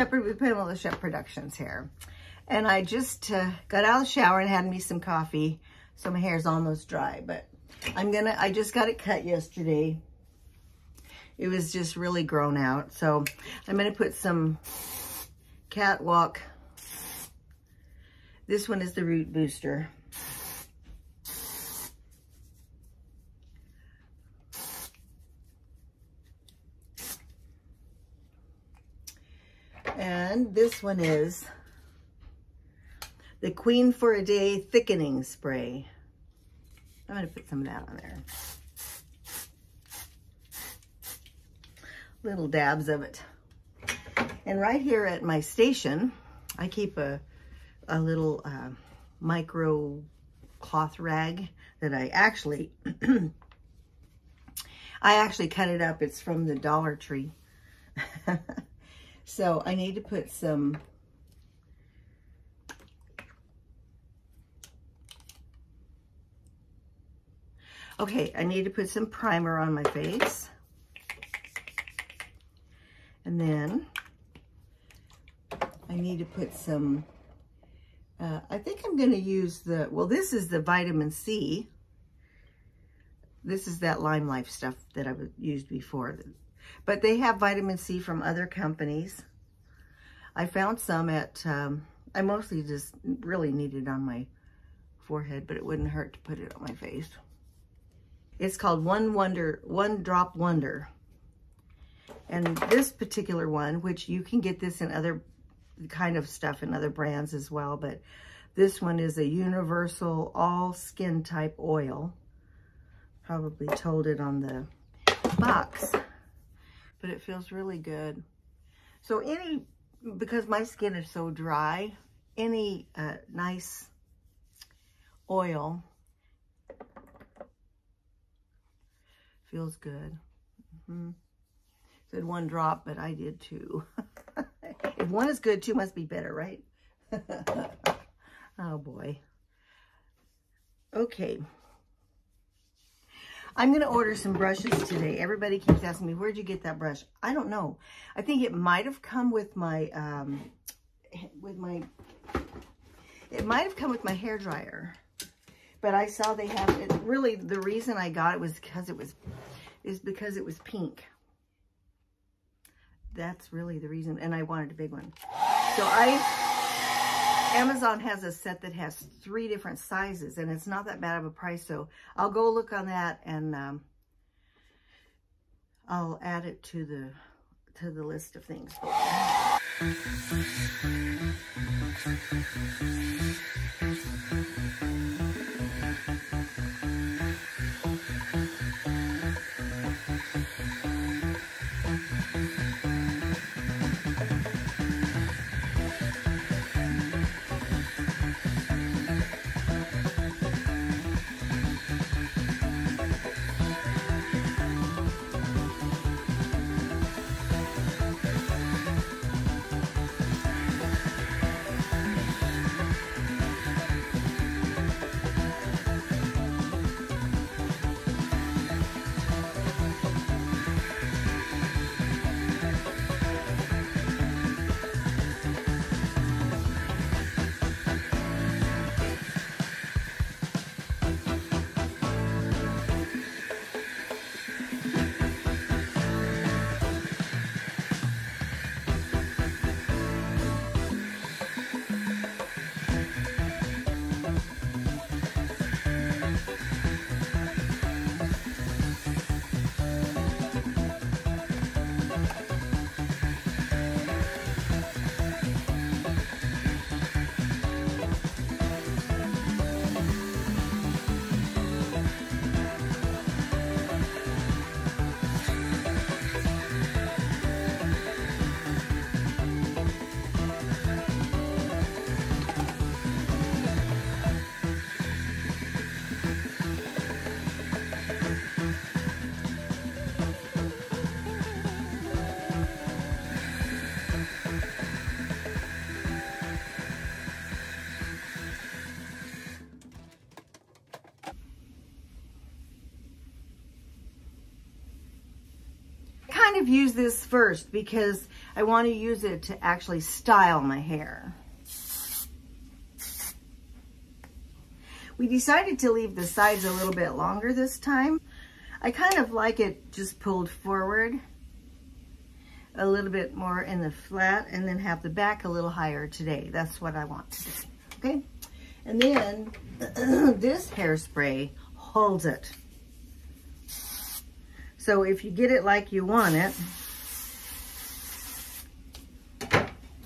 Shepherd with Pamela Shep Productions here. And I just got out of the shower and had me some coffee. So my hair's almost dry, but I just got it cut yesterday. It was just really grown out. So I'm gonna put some Catwalk. This one is the Root Booster. And this one is the Queen for a Day Thickening Spray. I'm gonna put some of that on there. Little dabs of it. And right here at my station, I keep a little micro cloth rag that I actually, cut it up. It's from the Dollar Tree. So I need to put some primer on my face. And then I need to put some, I think I'm going to use the, well, this is the vitamin C. This is that LimeLife stuff that I've used before. But they have vitamin C from other companies. I found some at, I mostly just really need it on my forehead, but it wouldn't hurt to put it on my face. It's called One Drop Wonder. And this particular one, which you can get this in other kind of stuff in other brands as well, but this one is a universal all skin type oil. Probably told it on the box, but it feels really good. So because my skin is so dry, any nice oil feels good. Mm-hmm. Said one drop, but I did two. If one is good, two must be better, right? Oh boy. Okay. I'm gonna order some brushes today. Everybody keeps asking me, where'd you get that brush? I don't know. I think it might have come with my, hair dryer. But I saw they have it. Really, the reason I got it was because it was pink. That's really the reason, and I wanted a big one. So Amazon has a set that has 3 different sizes, and it's not that bad of a price. So I'll go look on that, and I'll add it to the list of things. Use this first because I want to use it to actually style my hair. We decided to leave the sides a little bit longer this time. I kind of like it just pulled forward a little bit more in the flat and then have the back a little higher today. That's what I want today, okay? And then this hairspray holds it. So if you get it like you want it,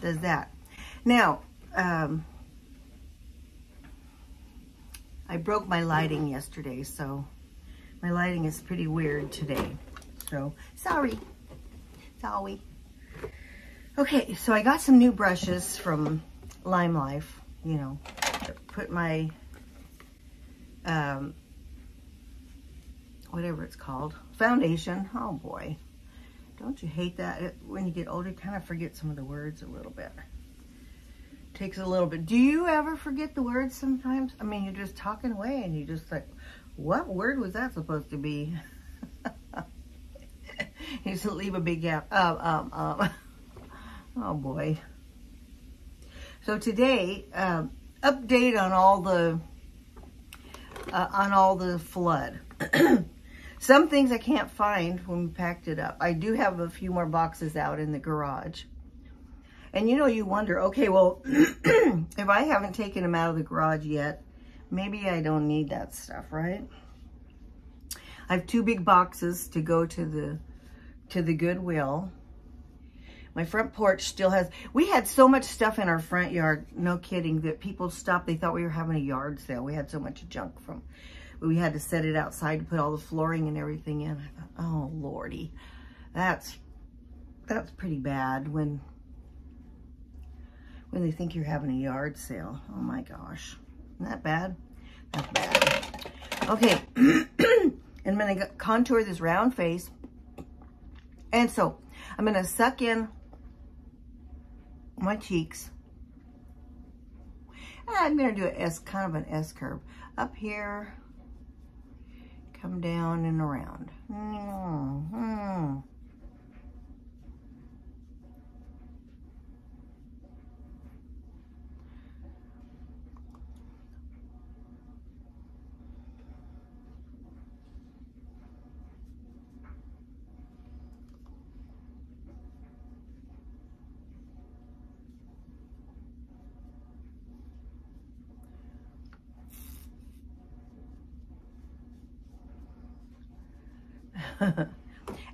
does that. Now, I broke my lighting yesterday, so my lighting is pretty weird today. So, sorry. Sorry. Okay, so I got some new brushes from LimeLife, you know, put my, whatever it's called, foundation. Oh boy. Don't you hate that? When you get older, you kind of forget some of the words a little bit. Takes a little bit. Do you ever forget the words sometimes? I mean, you're just talking away and you just like, what word was that supposed to be? You just leave a big gap. Oh boy. So today, update on all the flood. Some things I can't find when we packed it up. I do have a few more boxes out in the garage. And you know, you wonder, okay, well, if I haven't taken them out of the garage yet, maybe I don't need that stuff, right? I have two big boxes to go to the Goodwill. My front porch still has, we had so much stuff in our front yard, no kidding, that people stopped. They thought we were having a yard sale. We had so much junk from, we had to set it outside to put all the flooring and everything in. I thought, oh Lordy, that's pretty bad when they think you're having a yard sale. Oh my gosh. Isn't that bad? That's bad. Okay. I'm going to contour this round face. And so I'm going to suck in my cheeks. And I'm going to do an S, kind of an S curve. Up here, come down and around. Mm-hmm.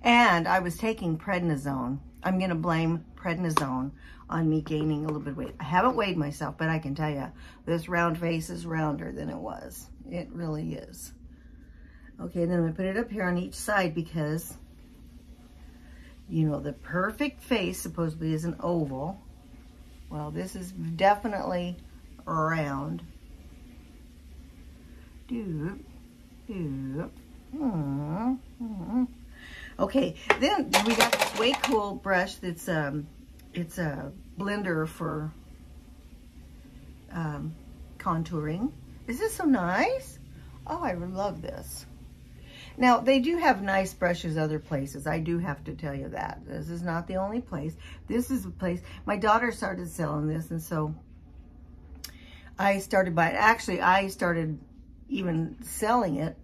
And I was taking prednisone. I'm going to blame prednisone on me gaining a little bit of weight. I haven't weighed myself, but I can tell you, this round face is rounder than it was. It really is. Okay, and then I'm going to put it up here on each side because, you know, the perfect face supposedly is an oval. Well, this is definitely round. Doop, doop. Mm -hmm. Okay, then we got this way cool brush that's it's a blender for contouring. Is this so nice? Oh, I love this. Now, they do have nice brushes other places. I do have to tell you that. This is not the only place. This is a place, my daughter started selling this, and so I started buying it. Actually, I started even selling it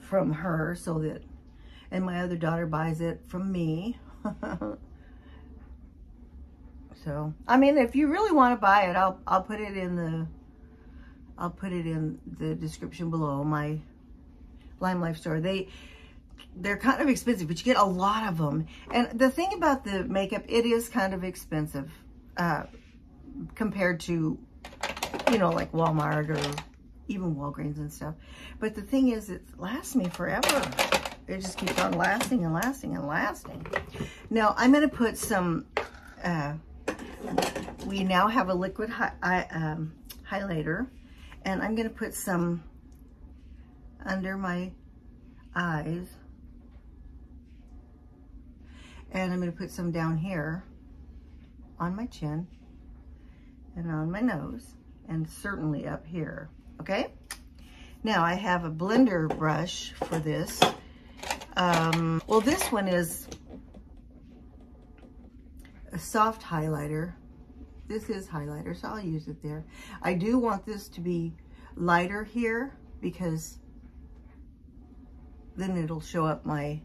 from her, so that, and my other daughter buys it from me. So, I mean, if you really want to buy it, I'll put it in the, I'll put it in the description below, my LimeLife store. They're kind of expensive, but you get a lot of them. And the thing about the makeup, it is kind of expensive, compared to, you know, like Walmart or even Walgreens and stuff. But the thing is, it lasts me forever. It just keeps on lasting and lasting and lasting. Now, I'm going to put some, we now have a liquid highlighter, and I'm going to put some under my eyes. And I'm going to put some down here on my chin and on my nose and certainly up here. Okay, now I have a blender brush for this. Well, this one is a soft highlighter. This is highlighter, so I'll use it there. I do want this to be lighter here because then it'll show up my .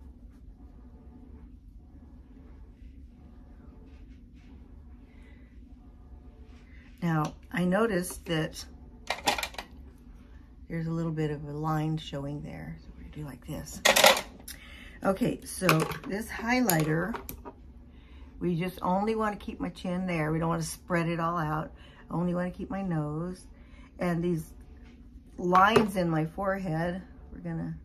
Now, I noticed that there's a little bit of a line showing there. So we're gonna do like this. Okay, so this highlighter, we just only want to keep my chin there. We don't want to spread it all out. I only want to keep my nose. And these lines in my forehead, we're gonna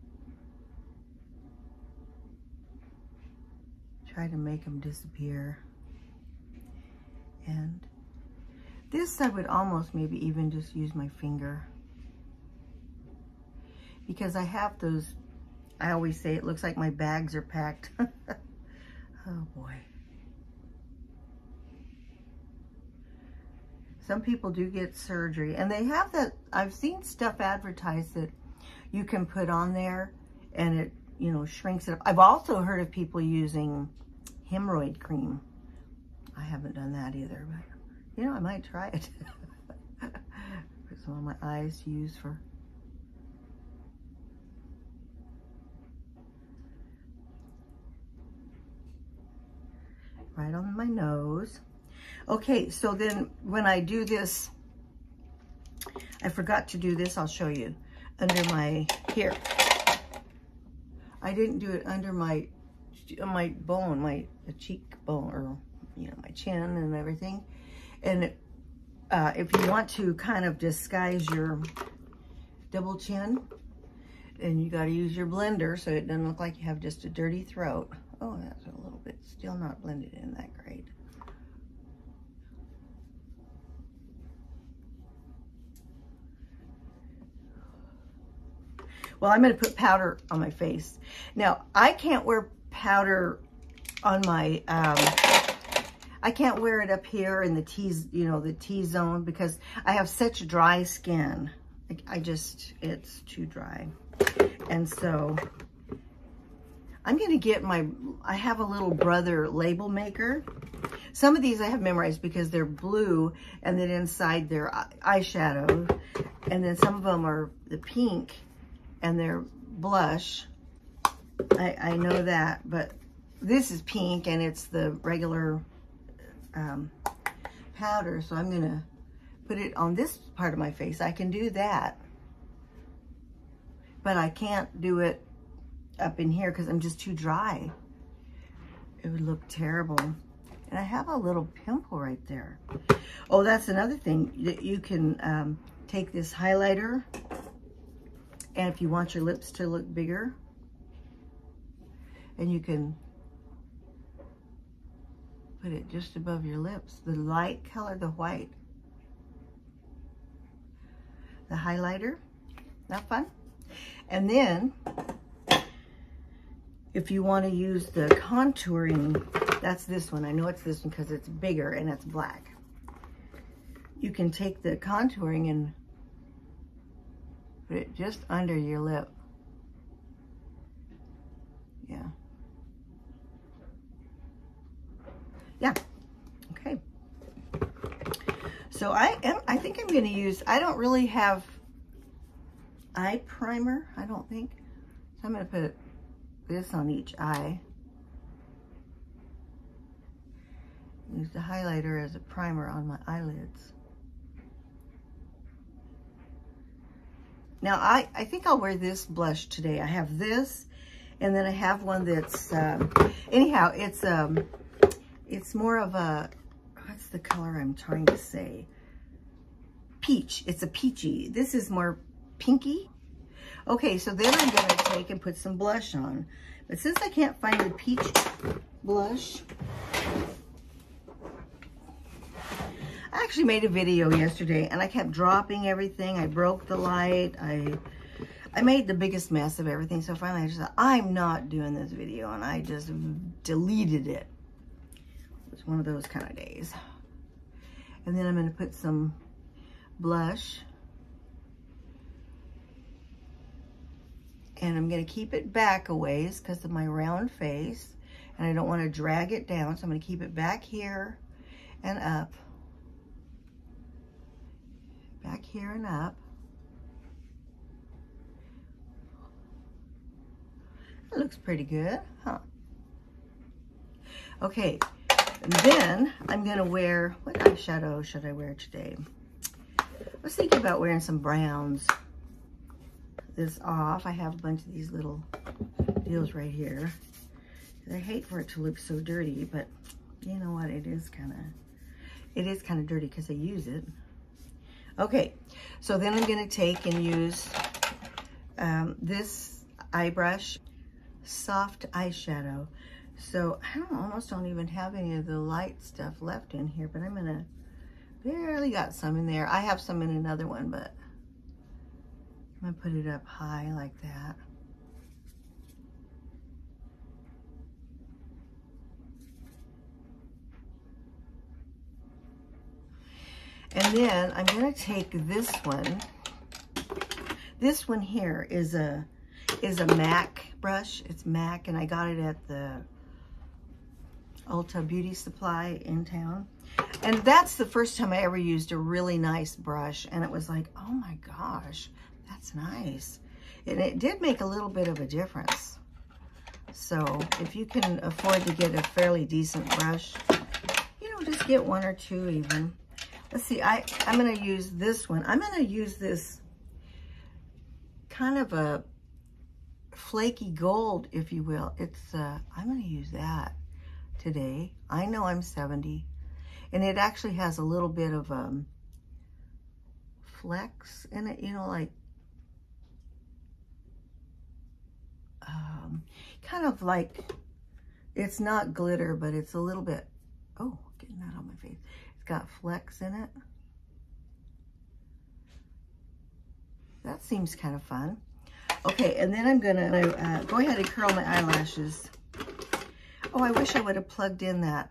try to make them disappear. And this I would almost maybe even just use my finger, because I have those, I always say it looks like my bags are packed. Oh boy. Some people do get surgery, and they have that, I've seen stuff advertised that you can put on there and it, you know, shrinks it up. I've also heard of people using hemorrhoid cream. I haven't done that either, but you know, I might try it. Put some on my eyes to use for right on my nose. Okay, so then when I do this, I forgot to do this, I'll show you. Under my, here. I didn't do it under my bone, my cheekbone, or you know, my chin and everything. And if you want to kind of disguise your double chin, then you got to use your blender so it doesn't look like you have just a dirty throat. Oh, that's a little bit still not blended in that great. Well, I'm going to put powder on my face. Now, I can't wear powder on my... I can't wear it up here in the T-zone because I have such dry skin. I just, it's too dry. And so I'm going to get my, I have a little brother label maker. Some of these I have memorized because they're blue and then inside they're eyeshadow. And then some of them are the pink and they're blush. I know that, but this is pink and it's the regular powder, so I'm gonna put it on this part of my face. I can do that, but I can't do it up in here because I'm just too dry. It would look terrible. And I have a little pimple right there. Oh, that's another thing that you can take this highlighter, and if you want your lips to look bigger, and you can put it just above your lips. The light color, the white. The highlighter. Not fun? And then, if you want to use the contouring, that's this one. I know it's this one because it's bigger and it's black. You can take the contouring and put it just under your lip. Yeah. Yeah, okay. So I think I'm gonna use, I don't really have eye primer, I don't think. So I'm gonna put this on each eye. Use the highlighter as a primer on my eyelids. Now I think I'll wear this blush today. I have this, and then I have one that's, anyhow, it's more of a, what's the color I'm trying to say? Peach, it's a peachy. This is more pinky. Okay, so then I'm gonna take and put some blush on. But since I can't find the peach blush, I actually made a video yesterday and I kept dropping everything. I broke the light. I made the biggest mess of everything. So finally I just thought, I'm not doing this video, and I just deleted it. It's one of those kind of days. And then I'm going to put some blush. And I'm going to keep it back a ways because of my round face. and I don't want to drag it down, so I'm going to keep it back here and up, back here and up. It looks pretty good, huh? Okay, and then I'm going to wear, what eyeshadow should I wear today? I was thinking about wearing some browns. This off, I have a bunch of these little deals right here. I hate for it to look so dirty, but you know what? It is kind of dirty because I use it. Okay, so then I'm going to take and use this eye brush, soft eyeshadow. So I almost don't even have any of the light stuff left in here, but I'm gonna barely got some in there. I have some in another one, but I'm gonna put it up high like that. And then I'm gonna take this one. This one here is a MAC brush. It's MAC, and I got it at the Ulta Beauty Supply in town. And that's the first time I ever used a really nice brush, and it was like, oh my gosh, that's nice. And it did make a little bit of a difference. So if you can afford to get a fairly decent brush, you know, just get one or two even. Let's see, I'm gonna use this one. I'm gonna use this kind of a flaky gold, if you will. It's I'm gonna use that today. I know I'm 70, and it actually has a little bit of flecks in it, you know, like kind of like, it's not glitter, but it's a little bit, oh, getting that on my face. It's got flecks in it. That seems kind of fun. Okay, and then I'm gonna go ahead and curl my eyelashes. Oh, I wish I would have plugged in that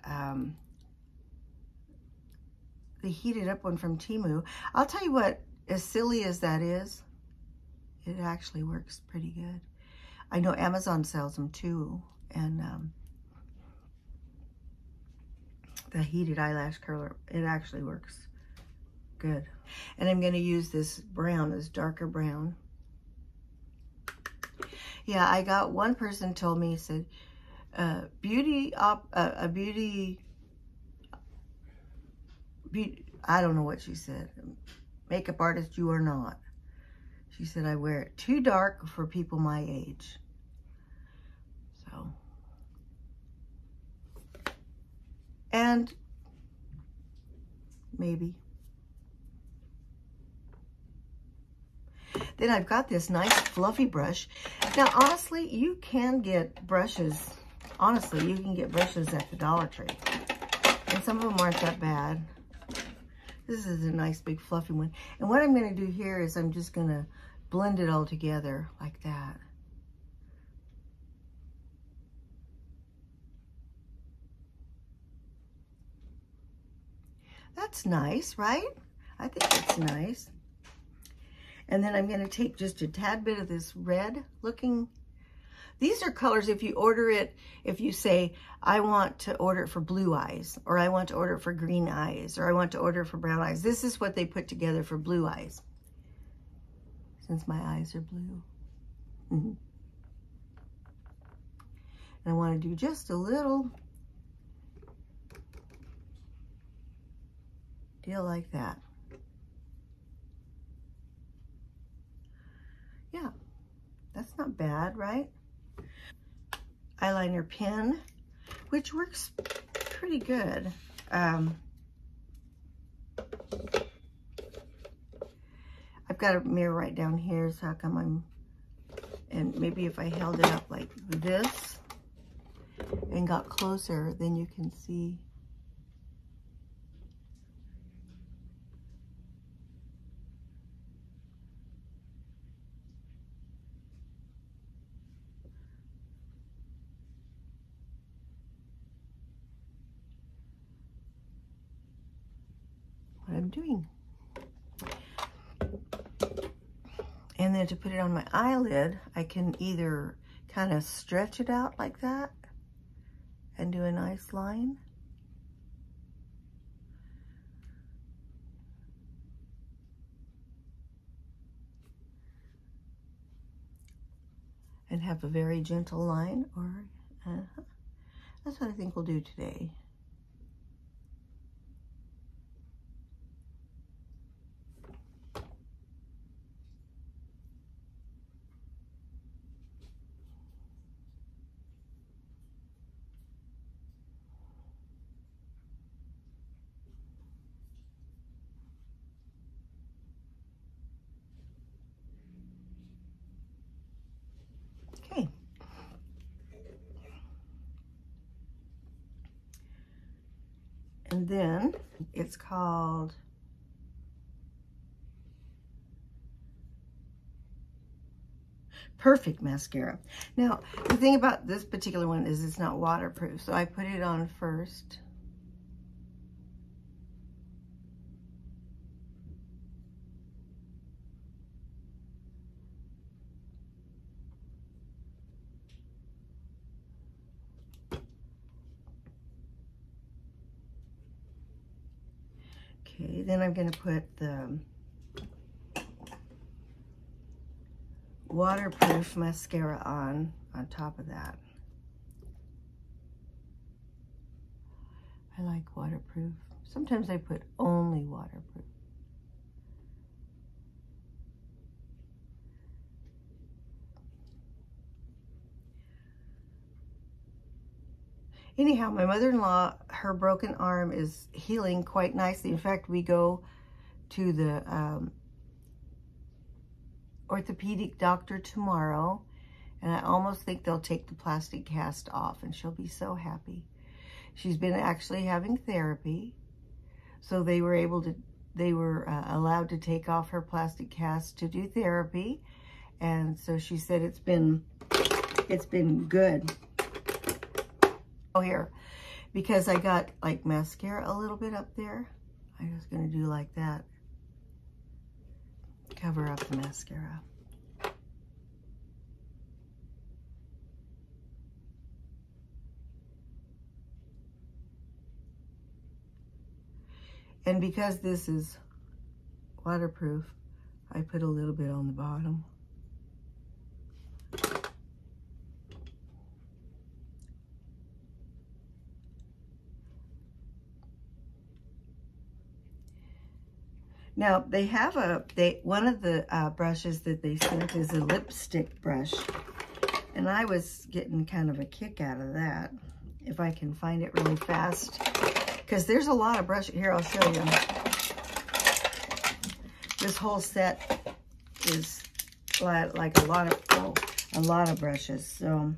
the heated up one from Timu. I'll tell you what, as silly as that is, it actually works pretty good. I know Amazon sells them too, and the heated eyelash curler, it actually works good. And I'm gonna use this brown, this darker brown. Yeah, I got one person told me, he said, I don't know what she said. Makeup artist, you are not. She said, I wear it too dark for people my age. So. And maybe. Then I've got this nice fluffy brush. Now, honestly, you can get brushes. Honestly, you can get brushes at the Dollar Tree. And some of them aren't that bad. This is a nice big fluffy one. And what I'm going to do here is I'm just going to blend it all together like that. That's nice, right? I think it's nice. And then I'm going to take just a tad bit of this red looking. These are colors, if you order it, if you say, I want to order it for blue eyes, or I want to order it for green eyes, or I want to order it for brown eyes. This is what they put together for blue eyes, since my eyes are blue. And I want to do just a little deal like that. Yeah, that's not bad, right? Eyeliner pen, which works pretty good. I've got a mirror right down here, so how come and maybe if I held it up like this and got closer, then you can see. Doing. And then to put it on my eyelid, I can either kind of stretch it out like that and do a nice line. And have a very gentle line, or that's what I think we'll do today. And then it's called Perfect Mascara. Now, the thing about this particular one is it's not waterproof, so I put it on first. Okay, then I'm going to put the waterproof mascara on top of that. I like waterproof. Sometimes I put only waterproof. Anyhow, my mother-in-law, her broken arm is healing quite nicely. In fact, we go to the orthopedic doctor tomorrow, and I almost think they'll take the plastic cast off, and she'll be so happy. She's been actually having therapy, so they were able to, they were allowed to take off her plastic cast to do therapy, and so she said it's been good. Here, because I got like mascara a little bit up there, I'm just gonna do like that, cover up the mascara. And because this is waterproof, I put a little bit on the bottom. Now, they have one of the brushes that they sent is a lipstick brush. And I was getting kind of a kick out of that, if I can find it really fast. Because there's a lot of brush. Here, I'll show you. This whole set is like a lot of brushes. So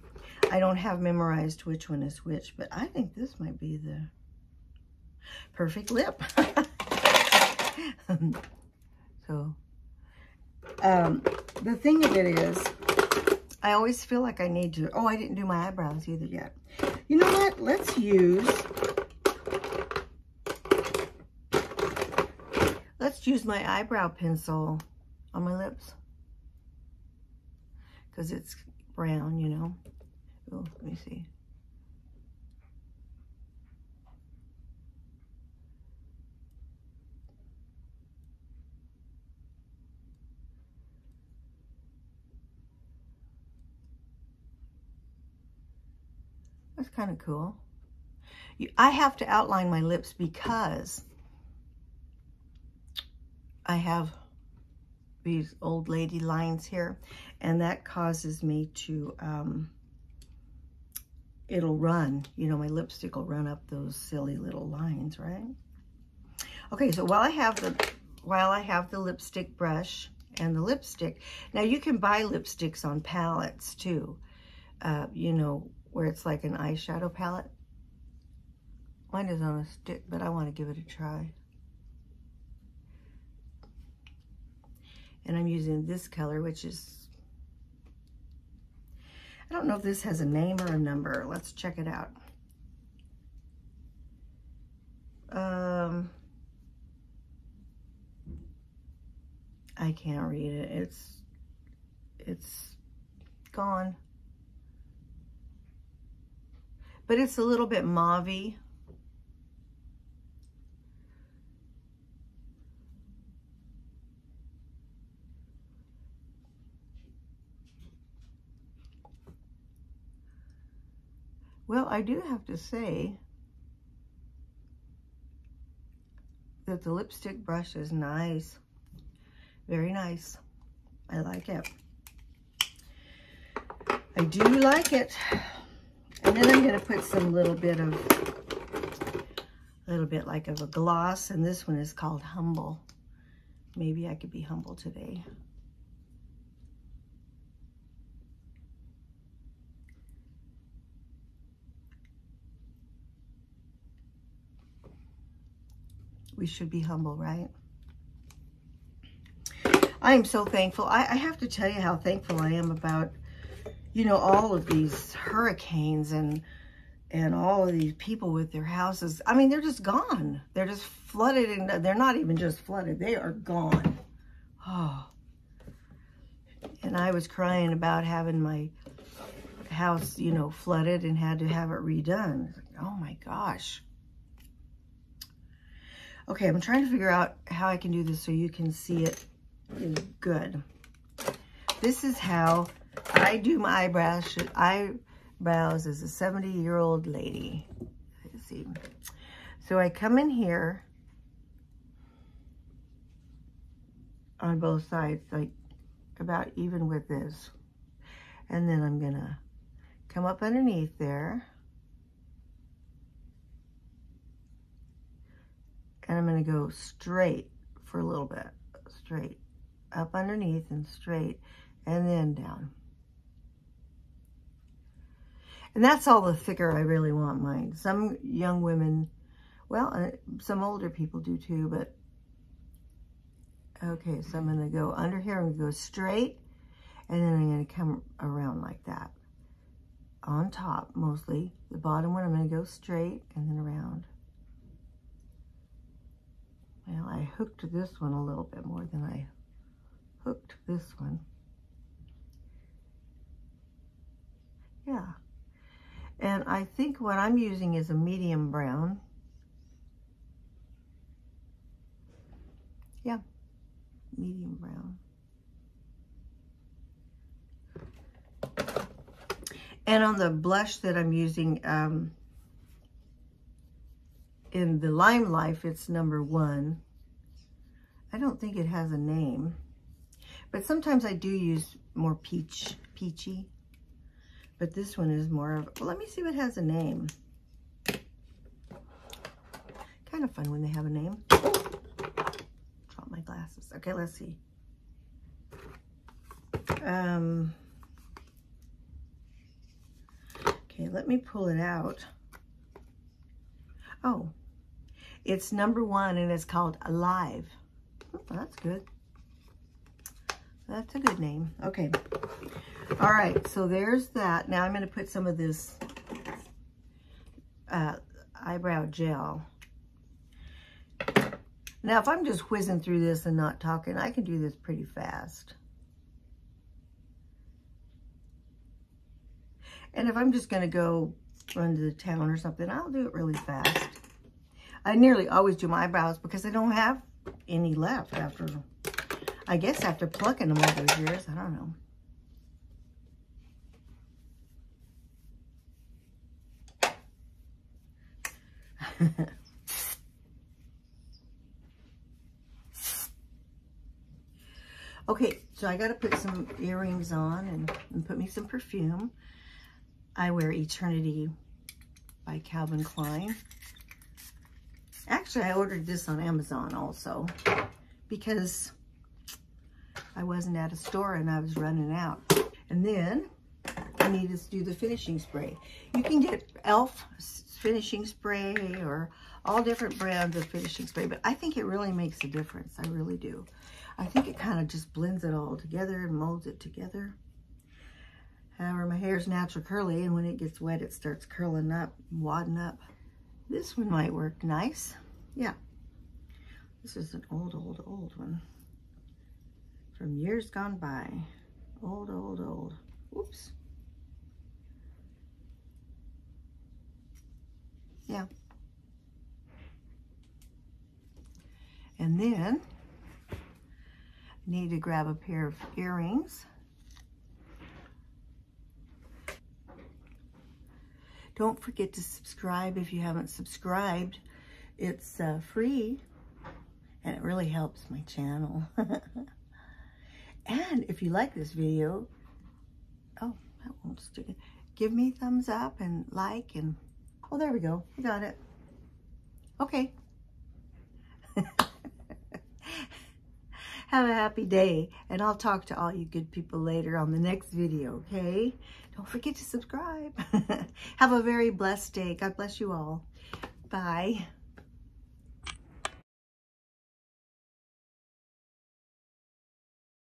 I don't have memorized which one is which, but I think this might be the perfect lip. So, the thing of it is, I always feel like I need to, oh, I didn't do my eyebrows either yet. You know what? Let's use my eyebrow pencil on my lips. Because it's brown, you know. Oh, let me see. That's kind of cool. I have to outline my lips because I have these old lady lines here, and that causes me to, it'll run, you know, my lipstick will run up those silly little lines, right? Okay, so while I have the lipstick brush and the lipstick, now you can buy lipsticks on palettes too, you know, where it's like an eyeshadow palette. Mine is on a stick, but I want to give it a try. And I'm using this color, which is, I don't know if this has a name or a number. Let's check it out. I can't read it. It's gone. but it's a little bit mauve-y. Well, I do have to say that the lipstick brush is nice. Very nice. I like it. I do like it. And then I'm going to put some little bit like of a gloss, and this one is called Humble. Maybe I could be humble today. We should be humble, right? I am so thankful. I have to tell you how thankful I am about, you know, all of these hurricanes and all of these people with their houses. I mean, they're just gone. They're just flooded, and they're not even just flooded. They are gone. Oh. And I was crying about having my house, you know, flooded and had to have it redone. Oh my gosh. Okay, I'm trying to figure out how I can do this so you can see it good. This is how I do my eyebrows. Eyebrows as a 70-year-old lady. Let's see. So I come in here on both sides, like about even with this. And then I'm gonna come up underneath there. And I'm going to go straight for a little bit, straight up underneath and straight, and then down. And that's all the thicker I really want mine. Some young women, well, some older people do too, but okay, so I'm going to go under here and go straight, and then I'm going to come around like that. On top, mostly. The bottom one, I'm going to go straight and then around. Well, I hooked this one a little bit more than I hooked this one. Yeah. And I think what I'm using is a medium brown. Yeah, medium brown. And on the blush that I'm using, in the LimeLife, it's #1. I don't think it has a name, but sometimes I do use more peachy, but this one is more of, well, let me see if it has a name. Kind of fun when they have a name. Drop my glasses. Okay, let's see. Okay, let me pull it out. Oh, it's #1 and it's called Alive. Oh, that's good. That's a good name. Okay. All right. So there's that. Now I'm going to put some of this eyebrow gel. Now, if I'm just whizzing through this and not talking, I can do this pretty fast. And if I'm just going to go run to the town or something, I'll do it really fast. I nearly always do my eyebrows because I don't have any left after, I guess after plucking them all those years. I don't know. Okay, so I got to put some earrings on and put me some perfume. I wear Eternity by Calvin Klein. Actually, I ordered this on Amazon also because I wasn't at a store and I was running out. And then I needed to do the finishing spray. You can get e.l.f. finishing spray or all different brands of finishing spray, but I think it really makes a difference. I really do. I think it kind of just blends it all together and molds it together. However, my hair's natural curly, and when it gets wet, it starts curling up, wadding up. This one might work nice. Yeah. This is an old one. From years gone by. Old. Oops. Yeah. And then I need to grab a pair of earrings. Don't forget to subscribe if you haven't subscribed. It's free and it really helps my channel. And if you like this video, oh, that won't stick. Give me a thumbs up and like and, oh, there we go. We got it. Okay. Have a happy day, and I'll talk to all you good people later on the next video, okay? Don't forget to subscribe. Have a very blessed day. God bless you all. Bye.